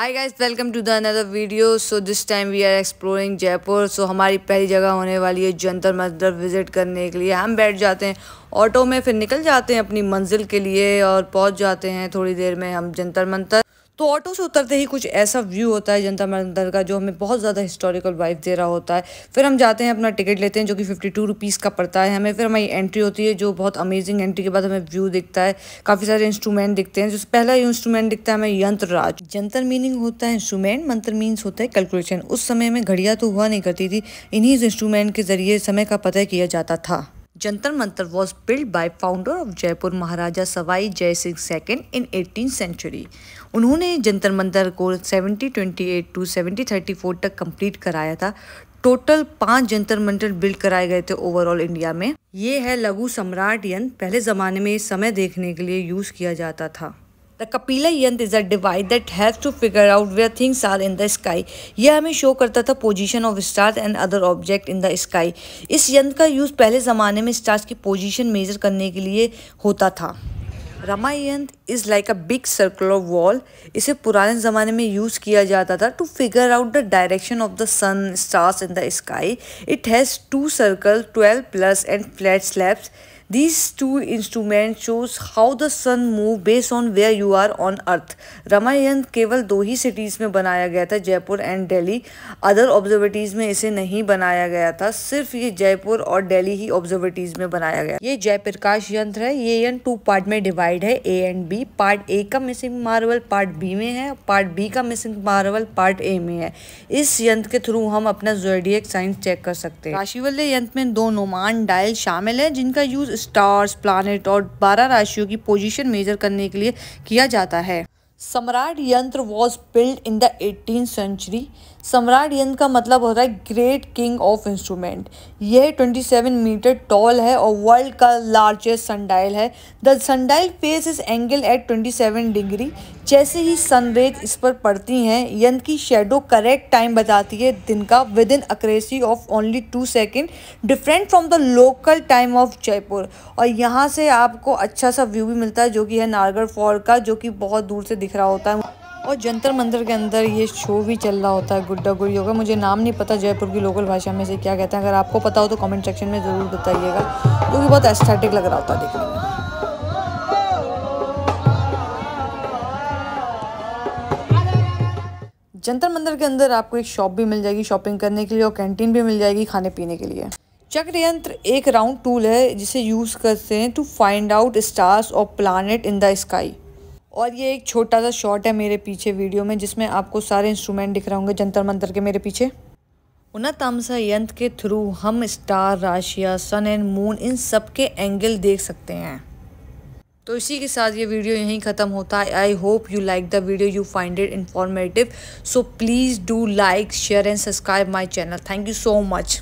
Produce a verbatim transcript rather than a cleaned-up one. High guys welcome to the another video. So this time we are exploring Jaipur. So हमारी पहली जगह होने वाली है जंतर मंतर। विज़िट करने के लिए हम बैठ जाते हैं ऑटो में, फिर निकल जाते हैं अपनी मंजिल के लिए और पहुंच जाते हैं थोड़ी देर में हम जंतर मंतर। तो ऑटो से उतरते ही कुछ ऐसा व्यू होता है जंतर मंतर का जो हमें बहुत ज़्यादा हिस्टोरिकल वाइब दे रहा होता है। फिर हम जाते हैं अपना टिकट लेते हैं जो कि फिफ्टी टू रुपीज़ का पड़ता है हमें। फिर हमारी एंट्री होती है जो बहुत अमेजिंग। एंट्री के बाद हमें व्यू दिखता है, काफ़ी सारे इंस्ट्रूमेंट दिखते हैं। जो पहला इंस्ट्रूमेंट दिखता है हमें यंत्रराज। जंतर मीनिंग होता है इंस्ट्रूमेंट, मंत्र मीन्स होता है कैलकुलेशन। उस समय में घड़ियाँ तो हुआ नहीं करती थी, इन्हीं इंस्ट्रूमेंट के जरिए समय का पता किया जाता था। Jantar Mantar was built by founder of Jaipur Maharaja Sawai Jai Singh second in eighteen century. उन्होंने जंतर मंतर को seventy twenty eight to seventy thirty four तक कंप्लीट कराया था। टोटल पांच जंतर मंतर बिल्ड कराए गए थे ओवरऑल इंडिया में। ये है लघु सम्राट यंत्र। पहले ज़माने में समय देखने के लिए यूज़ किया जाता था। The Kapila Yantra is a device that helps to figure out where things are in the sky. यह हमें शो करता था position of stars and other object in the sky. इस यंत्र का यूज़ पहले ज़माने में स्टार्स की पोजीशन मेजर करने के लिए होता था। Rama Yantra is like a big circular wall. इसे पुराने ज़माने में यूज़ किया जाता था to figure out the direction of the sun stars in the sky. It has two circle twelve plus and flat slabs. These two instruments shows how the sun move based on where you are on earth. Ramayan केवल दो ही cities में बनाया गया था, Jaipur and Delhi. Other observatories में इसे नहीं बनाया गया था, सिर्फ ये जयपुर और दिल्ली ही ऑब्जर्वेटरीज में बनाया गया। ये जय प्रकाश यंत्र है। ये यंत्र टू पार्ट में डिवाइड है, A and B. Part A का मिसिंग मार्बल पार्ट बी में है, पार्ट बी का मिसिंग मार्बल पार्ट ए में है। इस यंत्र के थ्रू हम अपना जोडिएक साइन चेक कर सकते हैं। राशिवल्य यंत्र में दो नोमान डायल शामिल है जिनका यूज स्टार्स, प्लैनेट और बारह राशियों की पोजीशन मेजर करने के लिए किया जाता है। Samrat Yantra was build in the eighteen century. Samrat Yantra का मतलब होता है ग्रेट किंग ऑफ इंस्ट्रूमेंट। यह सत्ताईस मीटर टॉल है और वर्ल्ड का लार्जेस्ट सनडायल है। The sundial face is angle at सत्ताईस डिग्री। जैसे ही सनरेज इस पर पड़ती हैं, यंत्र की शेडो करेक्ट टाइम बताती है दिन का with in accuracy of only two second, different from the local time of Jaipur. और यहाँ से आपको अच्छा सा व्यू भी मिलता है जो कि है नाहरगढ़ फोर्ट का, जो कि बहुत दूर से दिख रहा होता है। और जंतर मंतर के अंदर ये शो भी चल रहा होता है गुड्डा गुड़ी होगा। मुझे नाम नहीं पता जयपुर की लोकल भाषा में से क्या कहते हैं, अगर आपको पता हो तो कमेंट सेक्शन में ज़रूर बताइएगा, क्योंकि बहुत एस्थेटिक लग रहा होता है देखने में। जंतर मंतर के अंदर आपको एक शॉप भी मिल जाएगी शॉपिंग करने के लिए और कैंटीन भी मिल जाएगी खाने पीने के लिए। चक्र यंत्र एक राउंड टूल है जिसे यूज़ करते हैं टू फाइंड आउट स्टार्स और प्लैनेट इन द स्काई। और ये एक छोटा सा शॉट है मेरे पीछे वीडियो में जिसमें आपको सारे इंस्ट्रूमेंट दिख रहे होंगे जंतर मंतर के मेरे पीछे। उन्हें तामसा यंत्र के थ्रू हम स्टार, राशियाँ, सन एंड मून इन सब के एंगल देख सकते हैं। तो इसी के साथ ये वीडियो यहीं ख़त्म होता है। I hope you like the video, you find it informative. So please do like, share and subscribe my channel. Thank you so much.